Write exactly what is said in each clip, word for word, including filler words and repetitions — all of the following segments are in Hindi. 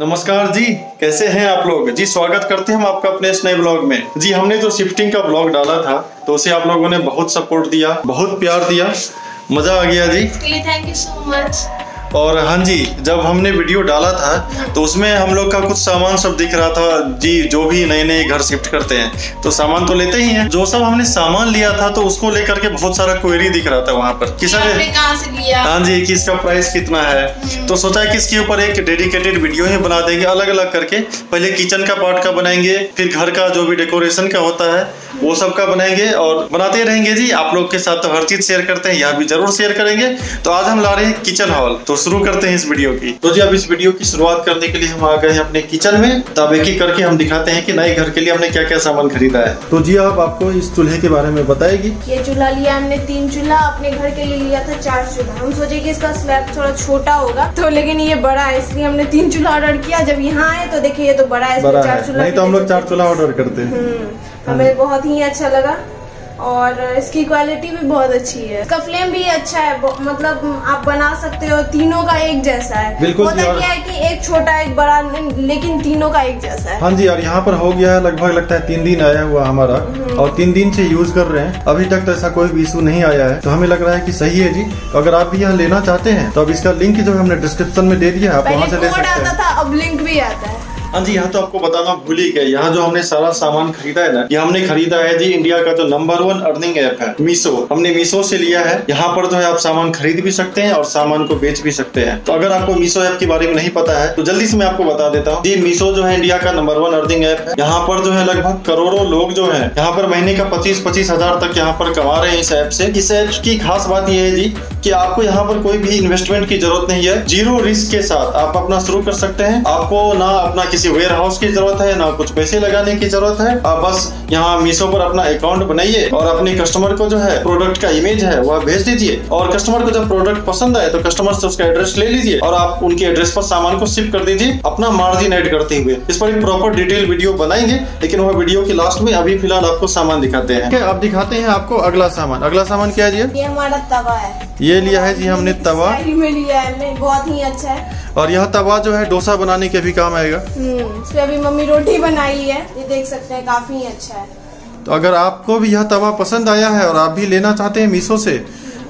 नमस्कार जी, कैसे हैं आप लोग जी। स्वागत करते हैं हम आपका अपने इस नए ब्लॉग में जी। हमने जो शिफ्टिंग का ब्लॉग डाला था तो उसे आप लोगों ने बहुत सपोर्ट दिया, बहुत प्यार दिया, मजा आ गया जी, इसके लिए थैंक यू सो मच। और हाँ जी, जब हमने वीडियो डाला था तो उसमें हम लोग का कुछ सामान सब दिख रहा था जी। जो भी नए नए घर शिफ्ट करते हैं तो सामान तो लेते ही हैं। जो सब हमने सामान लिया था तो उसको लेकर के बहुत सारा क्वेरी दिख रहा था वहाँ पर कि सर कहाँ से लिया, हाँ जी, कि इसका प्राइस कितना है। तो सोचा कि इसके ऊपर एक डेडिकेटेड वीडियो ही बना देंगे, अलग अलग करके। पहले किचन का पार्ट का बनाएंगे, फिर घर का जो भी डेकोरेशन का होता है वो सब का बनाएंगे और बनाते रहेंगे जी। आप लोग के साथ तो हर चीज शेयर करते हैं, यहाँ भी जरूर शेयर करेंगे। तो आज हम ला रहे हैं किचन हॉल, तो शुरू करते हैं इस वीडियो की। तो जी, अब इस वीडियो की शुरुआत करने के लिए हम आ गए हैं अपने किचन में। तब एक एक करके हम दिखाते हैं कि नए घर के लिए हमने क्या क्या सामान खरीदा है। तो जी, आप आपको इस चूल्हे के बारे में बताएगी। ये चूल्हा लिया हमने तीन चूल्हा, अपने घर के लिए लिया था चार चूल्हा। हम सोचे की इसका स्लैब थोड़ा छोटा होगा तो, लेकिन ये बड़ा है, इसलिए हमने तीन चूल्हा ऑर्डर किया। जब यहाँ आए तो देखिये ये तो बड़ा है, नहीं तो हम लोग चार चूल्हा ऑर्डर करते हैं। हमें बहुत ही अच्छा लगा और इसकी क्वालिटी भी बहुत अच्छी है, इसका फ्लेम भी अच्छा है। मतलब आप बना सकते हो, तीनों का एक जैसा है। बिल्कुल, होता क्या है कि एक छोटा एक बड़ा, लेकिन तीनों का एक जैसा है। हाँ जी, और यहाँ पर हो गया है लगभग, लगता है तीन दिन आया हुआ हमारा और तीन दिन से यूज कर रहे हैं। अभी तक तो ऐसा कोई भी इशू नहीं आया है, तो हमें लग रहा है कि सही है जी। तो अगर आप भी यहाँ लेना चाहते हैं तो अब इसका लिंक जो हमने डिस्क्रिप्शन में दे दिया है, आप वहाँ से ले सकते हैं। अब लिंक भी आता है। हाँ जी, यहाँ तो आपको बताना भूल ही गए, यहाँ जो हमने सारा सामान खरीदा है ना, ये हमने खरीदा है जी इंडिया का जो नंबर वन अर्निंग ऐप है मीशो। हमने मीशो से लिया है। यहाँ पर जो है आप सामान खरीद भी सकते हैं और सामान को बेच भी सकते हैं। तो अगर आपको मीशो ऐप के बारे में नहीं पता है तो जल्दी से मैं आपको बता देता हूँ। ये मीशो जो है इंडिया का नंबर वन अर्निंग ऐप है। यहाँ पर जो है लगभग करोड़ों लोग जो है यहाँ पर महीने का पच्चीस पच्चीस हजार तक यहाँ पर कमा रहे हैं इस ऐप से। इस ऐप की खास बात यह है जी की आपको यहाँ पर कोई भी इन्वेस्टमेंट की जरूरत नहीं है। जीरो रिस्क के साथ आप अपना शुरू कर सकते हैं। आपको ना अपना किसी वेयर हाउस की जरूरत है, ना कुछ पैसे लगाने की जरूरत है। आप बस यहाँ मीशो पर अपना अकाउंट बनाइए और अपने कस्टमर को जो है प्रोडक्ट का इमेज है वह भेज दीजिए। और कस्टमर को जब प्रोडक्ट पसंद आए तो कस्टमर से उसका एड्रेस ले लीजिए और आप उनके एड्रेस पर सामान को शिप कर दीजिए, अपना मार्जिन ऐड करते हुए। इस पर एक प्रॉपर डिटेल वीडियो बनाएंगे, लेकिन वह वीडियो के लास्ट में। अभी फिलहाल आपको सामान दिखाते हैं। आप दिखाते हैं आपको अगला सामान। अगला सामान क्या है जी? हमारा तवा है, ये लिया है जी हमने तवा, लिया है, बहुत ही अच्छा है। और यह तवा जो है डोसा बनाने के भी काम आएगा। इसमें अभी मम्मी रोटी बनाई है, ये देख सकते हैं, काफी अच्छा है। तो अगर आपको भी यह तवा पसंद आया है और आप भी लेना चाहते हैं मीशो से,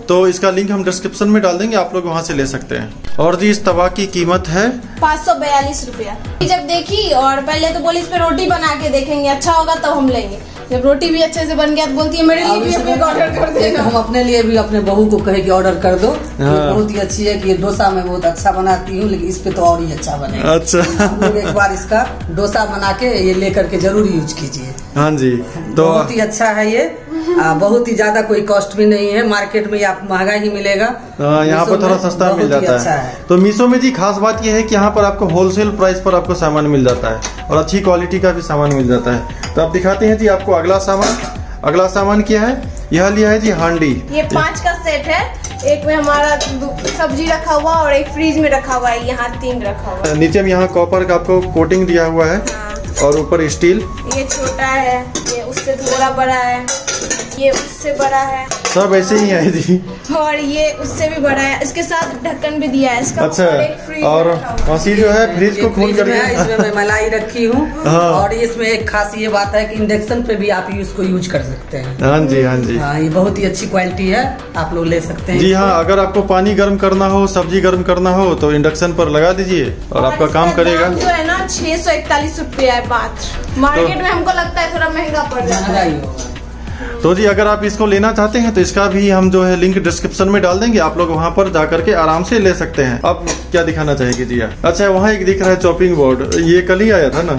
तो इसका लिंक हम डिस्क्रिप्शन में डाल देंगे, आप लोग वहाँ से ले सकते हैं। और जी, इस तवा की कीमत है पाँच सौ बयालीस रूपया। जब देखी और पहले तो बोली इस पे रोटी बना के देखेंगे, अच्छा होगा तो हम लेंगे। जब रोटी भी अच्छे से बन गया तो बोलती है मेरे लिए भी एक ऑर्डर कर देना। हम अपने लिए भी अपने बहू को कहे कि ऑर्डर कर दो। हाँ। बहुत ही अच्छी है कि डोसा में बहुत अच्छा बनाती हूँ, लेकिन इस पे तो और ही अच्छा बनेगा। अच्छा, आप लोग एक बार इसका डोसा बना के ये लेकर के जरूर यूज कीजिए। हाँ जी, तो बहुत ही अच्छा है ये, बहुत ही ज्यादा कोई कॉस्ट भी नहीं है। मार्केट में आप महंगा ही मिलेगा, यहाँ पर थोड़ा सस्ता मिल जाता अच्छा है।, है। तो मीशो में जी खास बात यह है कि यहाँ पर आपको होलसेल प्राइस पर आपको सामान मिल जाता है और अच्छी क्वालिटी का भी सामान मिल जाता है। तो आप दिखाते हैं जी आपको अगला सामान। अगला सामान क्या है? यह लिया है जी हांडी। ये पांच का सेट है, एक में हमारा सब्जी रखा हुआ और एक फ्रीज में रखा हुआ है, यहाँ तीन रखा हुआ। नीचे में यहाँ कॉपर का आपको कोटिंग दिया हुआ है और ऊपर स्टील। ये छोटा है, ये उससे थोड़ा बड़ा है, ये उससे बड़ा है, सब ऐसे ही है जी। और ये उससे भी बड़ा है, इसके साथ ढक्कन भी दिया है इसका। अच्छा, और खांसी जो है फ्रिज को खोल कर इसमें मैं मलाई रखी हूँ। हाँ। और इसमें एक खास ये बात है कि इंडक्शन पे भी आप इसको यूज कर सकते हैं। हाँ जी, हाँ जी, हाँ, ये बहुत ही अच्छी क्वालिटी है, आप लोग ले सकते हैं जी। हाँ, अगर आपको पानी गर्म करना हो, सब्जी गर्म करना हो तो इंडक्शन पर लगा दीजिए और आपका काम करेगा। जो है ना छह सौ इकतालीस रूपया है मात्र, मार्केट में हमको लगता है थोड़ा महंगा पड़ जाएगा। तो जी, अगर आप इसको लेना चाहते हैं तो इसका भी हम जो है लिंक डिस्क्रिप्शन में डाल देंगे, आप लोग वहां पर जाकर के आराम से ले सकते हैं। अब क्या दिखाना चाहेंगे जी? अच्छा, वहाँ एक दिख रहा है चॉपिंग बोर्ड, ये कल ही आया था ना।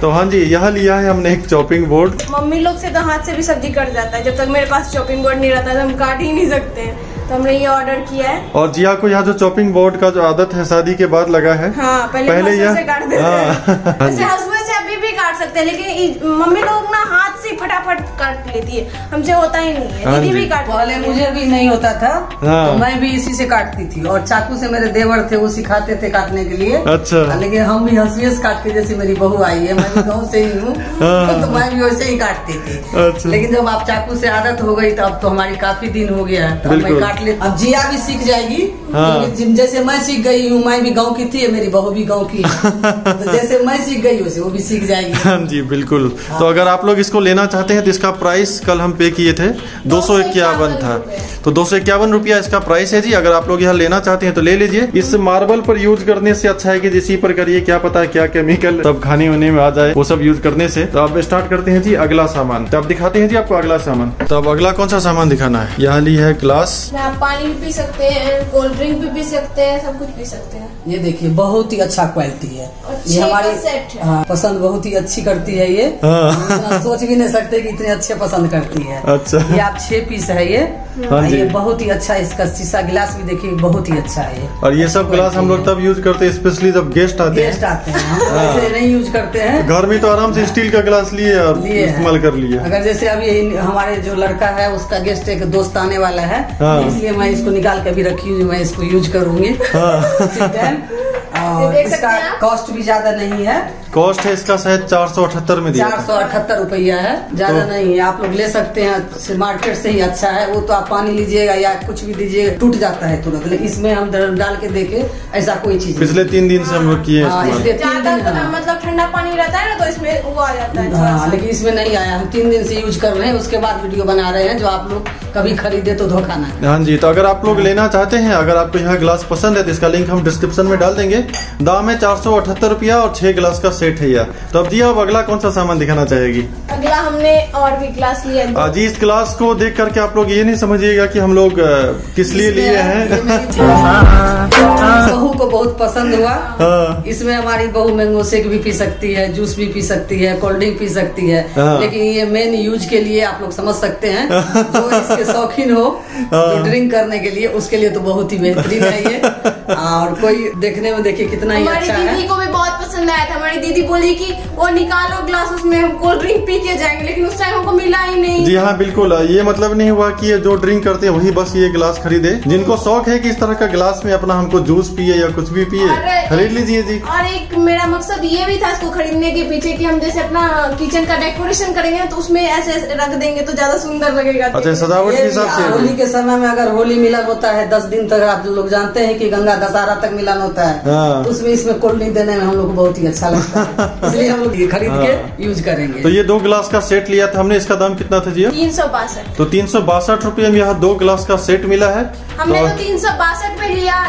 तो हाँ जी, यह लिया है हमने एक चॉपिंग बोर्ड। मम्मी लोग से तो हाथ से भी सब्जी कट जाता है, जब तक मेरे पास चॉपिंग बोर्ड नहीं रहता तो हम काट ही नहीं सकते हैं, तो हमने ये ऑर्डर किया है। और जिया को यहाँ जो चॉपिंग बोर्ड का जो आदत है शादी के बाद लगा है। हाँ, पहले, पहले यह काट देते हैं। वैसे हसबैंड से अभी भी काट सकते हैं, लेकिन मम्मी लोग ना हाथ से फटाफट काट लेती है, हमसे होता ही नहीं है। दीदी भी काट, पहले मुझे भी नहीं होता था। हाँ। तो मैं भी इसी से काटती थी और चाकू से मेरे देवर थे, वो सिखाते थे काटने के लिए। अच्छा, लेकिन हम भी हंसुए से काटते, जैसे मेरी बहू आई है, मैं भी गाँव से ही हूँ, तो मैं भी वैसे ही काटती थी। लेकिन जब आप चाकू से आदत हो गई तो अब तो हमारी काफी दिन हो गया है, अब जिया भी सीख जाएगी हाँ। जैसे मैं सीख गई हूँ, मैं भी गांव की थी, मेरी बहू भी गांव की है। तो जैसे मैं सीख गई हूँ वो भी सीख जाएगी। जी बिल्कुल। हाँ। तो अगर आप लोग इसको लेना चाहते हैं तो इसका प्राइस कल हम पे किए थे दो सौ इक्यावन था, तो दो सौ इक्यावन रुपया इसका प्राइस है जी। अगर आप लोग यहाँ लेना चाहते हैं तो ले लीजिए। इस मार्बल पर यूज करने से अच्छा है कि इसी पर करिए, क्या पता क्या केमिकल तब खाने होने में आ जाए, वो सब यूज करने से। तो आप स्टार्ट करते हैं जी अगला सामान। तो आप दिखाते हैं जी आपको अगला सामान। तो अब अगला कौन सा सामान दिखाना है? यहाँ ली है ग्लास, आप पानी भी पी सकते हैं, कोल्ड ड्रिंक भी पी सकते हैं, सब कुछ पी सकते हैं। ये देखिए बहुत ही अच्छा क्वालिटी है, ये हमारी सेट है। हाँ, पसंद बहुत ही अच्छी करती है ये। हाँ। सोच भी नहीं सकते कि इतने अच्छे पसंद करती है। अच्छा, ये आप छह पीस है ये। हाँ, ये बहुत ही अच्छा है, इसका शीशा गिलास भी देखिए बहुत ही अच्छा है। और ये सब गिलास हम लोग तब यूज करते हैं स्पेशली जब गेस्ट आते हैं। गेस्ट आते हैं हम ऐसे नहीं यूज करते हैं, घर में तो आराम से स्टील का गिलास लिए और इस्तेमाल कर लिए। अगर जैसे अभी हमारे जो लड़का है उसका गेस्ट एक दोस्त आने वाला है, इसलिए मैं इसको निकाल के भी रखी हुई, मैं इसको यूज करूंगी। और इसका कॉस्ट भी ज्यादा नहीं है, कॉस्ट है इसका शायद चार सौ अठहत्तर में दिया, चार सौ अठहत्तर रुपया है, ज्यादा तो नहीं है। आप लोग ले सकते हैं, मार्केट से ही अच्छा है। वो तो आप पानी लीजिएगा या कुछ भी दीजिएगा टूट जाता है तुरंत, लेकिन इसमें हम डाल के देखे ऐसा कोई चीज। पिछले तीन दिन से हम लोग किए, मतलब ठंडा पानी रहता है ना तो इसमें वो आ जाता है, लेकिन इसमें नहीं आया। हम तीन दिन से यूज कर रहे हैं, उसके बाद वीडियो बना रहे हैं, जो आप लोग कभी खरीदे तो धोखा ना। हाँ जी, तो अगर आप लोग लेना चाहते हैं, अगर आपको यहाँ गिलास पसंद है तो इसका लिंक हम डिस्क्रिप्शन में डाल देंगे। दाम है चार सौ अठहत्तर रुपया और छह गिलास का सेट है यार। तो अब जी आप अगला कौन सा सामान दिखाना चाहेगी? अगला हमने और भी गिलास लिया जी। इस गिलास को देख करके आप लोग ये नहीं समझिएगा कि हम लोग किस लिए लिए हैं। बहू को बहुत पसंद हुआ। इसमें हमारी बहू मैंगो शेक भी पी सकती है, जूस भी पी सकती है, कोल्ड ड्रिंक पी सकती है, लेकिन ये मेन यूज के लिए आप लोग समझ सकते हैं। जो इसके शौकीन हो तो ड्रिंक करने के लिए, उसके लिए तो बहुत ही बेहतरीन है ये। और कोई देखने में देखिए कितना ही अच्छा है। दीदी को भी बहुत पसंद आया था। हमारी दीदी बोली कि वो निकालो ग्लास, उसमें हम कोल्ड ड्रिंक पी के जाएंगे, लेकिन उस टाइम हमको मिला ही नहीं। जी हाँ बिल्कुल, ये मतलब नहीं हुआ कि ये जो ड्रिंक करते हैं वही बस ये गिलास खरीदे। जिनको शौक है कि इस तरह का गिलास में अपना हमको जूस पिए या कुछ भी पिए, खरीद लीजिए जी। और एक मेरा मकसद ये भी था इसको खरीदने के पीछे कि हम जैसे अपना किचन का डेकोरेशन करेंगे तो उसमें ऐसे रख देंगे तो ज्यादा सुंदर लगेगा। अच्छा, सजावट के हिसाब से। होली के समय में अगर होली मिलन होता है दस दिन तक, आप लोग जानते हैं कि गंगा दशहरा तक मिलन होता है। हाँ। तो उसमें इसमें कोल्ड ड्रिंक देने में हम लोग को बहुत ही अच्छा लगता है, इसलिए हम लोग ये खरीद हाँ। के यूज करेंगे। तो ये दो गिलास का सेट लिया था हमने, इसका दाम कितना था जी? तीन सौ बासठ। तो तीन सौ बासठ रूपये में यहाँ दो गिलास का सेट मिला है। हमने तो तीन सौ बासठ में लिया।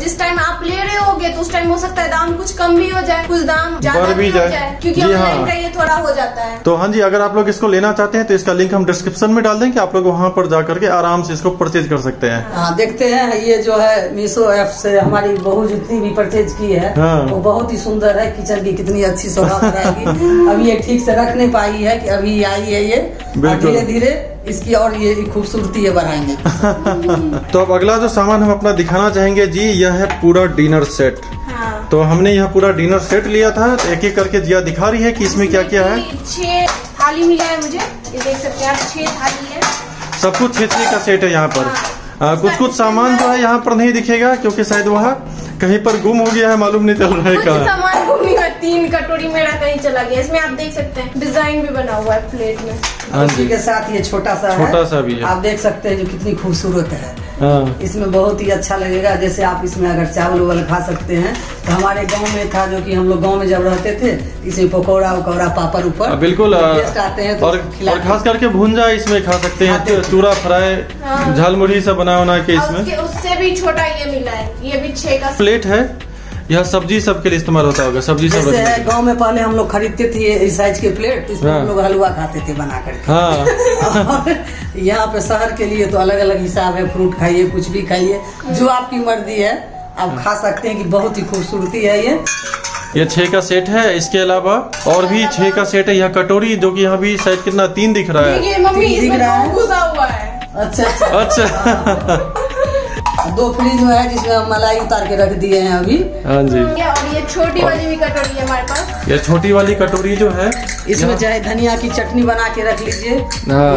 जिस टाइम आप ले रहे होगे तो उस टाइम हो सकता है दाम कुछ कम भी हो जाए, कुछ दाम ज्यादा भी हो जाए, क्योंकि ऑनलाइन का ये थोड़ा हो जाता है। तो हाँ जी, अगर आप लोग इसको लेना चाहते हैं तो इसका लिंक हम डिस्क्रिप्शन में डाल देंगे, आप लोग वहाँ पर जाकर के आराम से इसको परचेज कर सकते हैं। हाँ, देखते हैं ये जो है मीशो ऐप से हमारी बहू जितनी भी परचेज की है वो हाँ। तो बहुत ही सुंदर है, किचन की कितनी अच्छी सौगात रहेगी। अभी ये ठीक से रख नहीं पाई है कि अभी आई है ये, धीरे धीरे इसकी और ये खूबसूरती है बढ़ाएंगे। तो अब अगला जो सामान हम अपना दिखाना चाहेंगे जी, यह है पूरा डिनर सेट। हाँ। तो हमने यह पूरा डिनर सेट लिया था। तो एक एक करके जिया दिखा रही है कि इसमें क्या क्या है। छह थाली मिला है मुझे, ये देख सकते हैं आप, छह थाली है, सब कुछ छह छह का सेट है यहाँ पर। हाँ। आ, कुछ कुछ सामान जो है यहाँ पर नहीं दिखेगा क्योंकि शायद वहाँ कहीं पर गुम हो गया है, मालूम नहीं चल रहा है कहाँ। तीन कटोरी मेरा कहीं चला गया। इसमें आप देख सकते हैं डिजाइन भी बना हुआ है प्लेट में, उसी के साथ ये छोटा सा छोटा सा भी है। आप देख सकते हैं जो कितनी खूबसूरत है। हाँ। इसमें बहुत ही अच्छा लगेगा, जैसे आप इसमें अगर चावल वावल खा सकते हैं। तो हमारे गांव में था, जो कि हम लोग गांव में जब रहते थे, इसमें पकौड़ा उकौड़ा पापड़ ऊपर बिल्कुल आते हैं तो और, और खास करके भुंजा इसमें खा सकते हैं, चूरा फ्राई झाल मुरही सब बना बना के। इसमें उससे भी छोटा ये मिला है, ये भी छह का प्लेट है। यह सब्जी सबके लिए इस्तेमाल होता होगा, सब्जी सब है। गांव में पहले हम लोग खरीदते थे इस साइज के प्लेट, इसमें हम लोग हलवा खाते थे बना करके। हाँ। यहाँ पे शहर के लिए तो अलग अलग हिसाब है, फ्रूट खाइए, कुछ भी खाइए, जो आपकी मर्जी है आप खा सकते हैं। कि बहुत ही खूबसूरती है ये। ये छह का सेट है, इसके अलावा और भी छह का सेट है। यह कटोरी जो कि यहाँ भी साइज कितना तीन दिख रहा है, घुसा हुआ है। अच्छा अच्छा। दो फ्रिज में है जिसमें हम मलाई उतार के रख दिए हैं अभी। हाँ जी। और ये छोटी वाली भी कटोरी है हमारे पास। ये छोटी वाली कटोरी जो है इसमें चाहे धनिया की चटनी बना के रख लीजिए,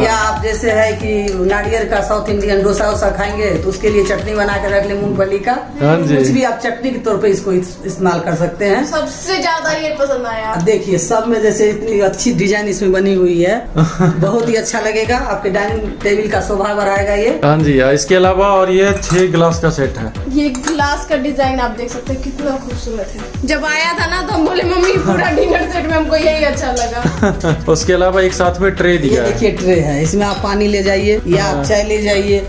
या आप जैसे है कि नारियल का साउथ इंडियन डोसा वोसा खाएंगे तो उसके लिए चटनी बना के रख ले मूंगफली का, कुछ भी आप चटनी के तौर पे इसको इस्तेमाल कर सकते हैं। सबसे ज्यादा ये पसंद आया, देखिए सब में जैसे इतनी अच्छी डिजाइन इसमें बनी हुई है, बहुत ही अच्छा लगेगा, आपके डाइनिंग टेबल का शोभा बढ़ाएगा ये। हाँ जी, इसके अलावा और ये छह ग्लास का सेट है, ये ग्लास का डिजाइन आप देख सकते हैं कितना खूबसूरत है। जब आया था ना तो हम बोले मम्मी पूरा डिनर सेट में हमको यही अच्छा लगा। उसके अलावा एक साथ में ट्रे दिया, देखिए ट्रे है, इसमें आप पानी ले जाइए या आप चाय ले जाइए,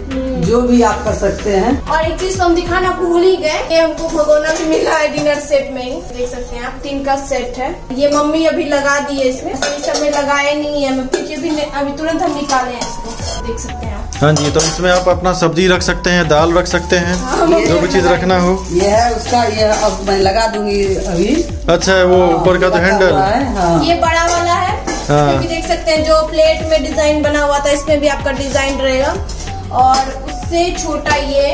जो भी आप कर सकते हैं। और एक चीज तो हम दिखाना भूल ही गए, ये हमको भगोना भी मिला है डिनर सेट में ही, देख सकते हैं आप, तीन का सेट है। ये मम्मी अभी लगा दी है इसमें, इस समय लगाए नहीं है, मैं पीछे भी अभी तुरंत हम निकाले हैं इसको, देख सकते हैं आप। हाँ जी, तो इसमें आप अपना सब्जी रख सकते हैं, दाल रख सकते हैं, हाँ, जो भी चीज रखना हो। ये है उसका, ये अब मैं लगा दूंगी अभी। अच्छा है वो ऊपर का तो हैंडल, ये बड़ा वाला है, देख सकते हैं जो प्लेट में डिजाइन बना हुआ था इसमें भी आपका डिजाइन रहेगा, और उससे छोटा ये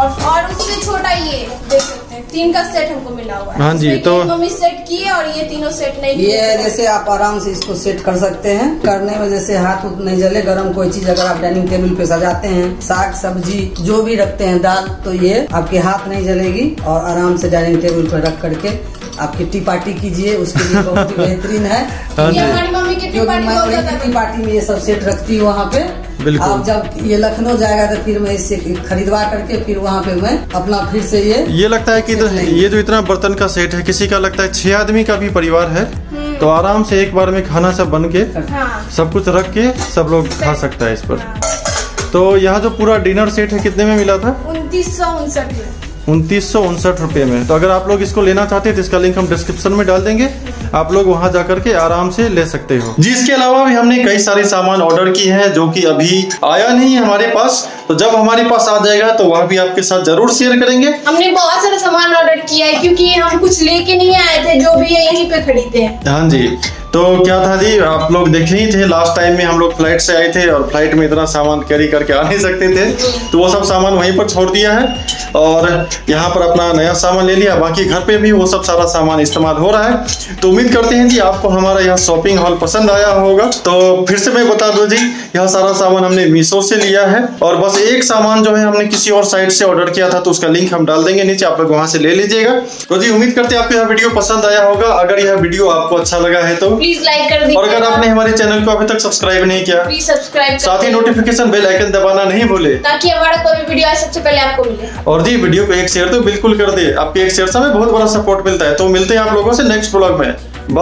और और उससे छोटा ये, देख सकते हैं तीन का सेट हमको मिला हुआ है। हाँ जी, तो मम्मी सेट किए और ये तीनों सेट नहीं किए, ये जैसे आप आराम से इसको सेट कर सकते हैं, करने में जैसे हाथ उत नहीं जले, गरम कोई चीज अगर आप डाइनिंग टेबल पे सजाते हैं, साग सब्जी जो भी रखते हैं, दाल, तो ये आपके हाथ नहीं जलेगी और आराम से डाइनिंग टेबल पे रख करके आपकी टी पार्टी कीजिए, उसके लिए बहुत ही बेहतरीन है। टी पार्टी में ये सब सेट रखती हूँ वहाँ पे। आप जब ये लखनऊ जाएगा तो फिर मैं इससे खरीदवा करके फिर वहाँ पे मैं अपना फिर से ये ये लगता है कि तो ये जो इतना बर्तन का सेट है, किसी का लगता है छह आदमी का भी परिवार है तो आराम से एक बार में खाना सब बन के सब कुछ रख के सब लोग खा सकता है इस पर। तो यहाँ जो पूरा डिनर सेट है कितने में मिला था? उनतीस सौ उनसठ उनतीस सौ उनसठ रुपये में। तो अगर आप लोग इसको लेना चाहते हैं तो इसका लिंक हम डिस्क्रिप्शन में डाल देंगे, आप लोग वहां जाकर के आराम से ले सकते हो। जी, इसके अलावा भी हमने कई सारे सामान ऑर्डर किए हैं जो कि अभी आया नहीं है हमारे पास, तो जब हमारे पास आ जाएगा तो वह भी आपके साथ जरूर शेयर करेंगे। हमने बहुत सारा सामान ऑर्डर किया है क्योंकि हम कुछ लेके नहीं आए थे, जो भी है यहीं पे खरीदे हैं। हाँ जी, तो क्या था जी, आप लोग देख ही थे लास्ट टाइम में हम लोग फ्लाइट से आए थे और फ्लाइट में इतना सामान कैरी करके आ नहीं सकते थे, तो वो सब सामान वहीं पर छोड़ दिया है और यहाँ पर अपना नया सामान ले लिया। बाकी घर पे भी वो सब सारा सामान इस्तेमाल हो रहा है। तो उम्मीद करते हैं कि आपको हमारा यह शॉपिंग हॉल पसंद आया होगा। तो फिर से मैं बता दूँ जी, यह सारा सामान हमने मीशो से लिया है और बस एक सामान जो है हमने किसी और साइट से ऑर्डर किया था, तो उसका लिंक हम डाल देंगे नीचे, आप लोग वहाँ से ले लीजिएगा। तो जी, उम्मीद करते हैं आपको यह वीडियो पसंद आया होगा। अगर यह वीडियो आपको अच्छा लगा है तो प्लीज लाइक कर दीजिए, और अगर आपने हमारे चैनल को अभी तक सब्सक्राइब नहीं किया प्लीज सब्सक्राइब, साथ ही नोटिफिकेशन बेल आइकन दबाना नहीं भूले, ताकि हमारा कोई भी वीडियो सबसे पहले आपको मिले। और जी, वीडियो को एक शेयर तो बिल्कुल कर दे, आपके एक शेयर से हमें बहुत बड़ा सपोर्ट मिलता है। तो मिलते हैं आप लोगों से नेक्स्ट ब्लॉग में।